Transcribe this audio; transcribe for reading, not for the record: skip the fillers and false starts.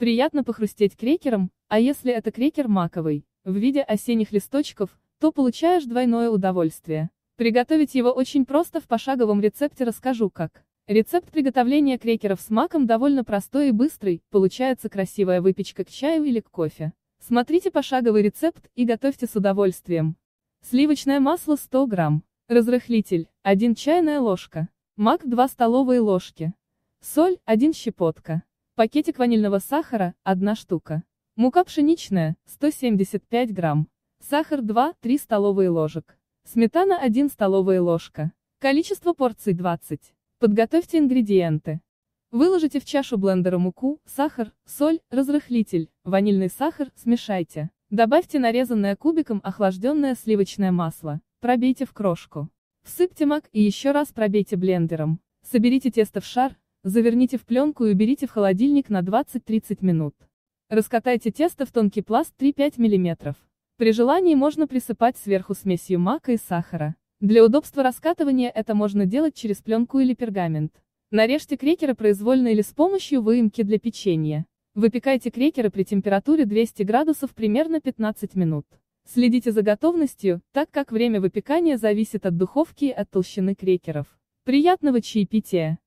Приятно похрустеть крекером, а если это крекер маковый, в виде осенних листочков, то получаешь двойное удовольствие. Приготовить его очень просто, в пошаговом рецепте расскажу как. Рецепт приготовления крекеров с маком довольно простой и быстрый, получается красивая выпечка к чаю или к кофе. Смотрите пошаговый рецепт и готовьте с удовольствием. Сливочное масло 100 грамм, разрыхлитель 1 чайная ложка, мак 2 столовые ложки, соль 1 щепотка, пакетик ванильного сахара 1 штука, мука пшеничная 175 грамм, сахар 2-3 столовые ложек, сметана 1 столовая ложка, количество порций 20. Подготовьте ингредиенты. Выложите в чашу блендера муку, сахар, соль, разрыхлитель, ванильный сахар, смешайте. Добавьте нарезанное кубиком охлажденное сливочное масло, пробейте в крошку. Всыпьте мак и еще раз пробейте блендером. Соберите тесто в шар, заверните в пленку и уберите в холодильник на 20-30 минут. Раскатайте тесто в тонкий пласт 3-5 мм. При желании можно присыпать сверху смесью мака и сахара. Для удобства раскатывания это можно делать через пленку или пергамент. Нарежьте крекеры произвольно или с помощью выемки для печенья. Выпекайте крекеры при температуре 200 градусов примерно 15 минут. Следите за готовностью, так как время выпекания зависит от духовки и от толщины крекеров. Приятного чаепития!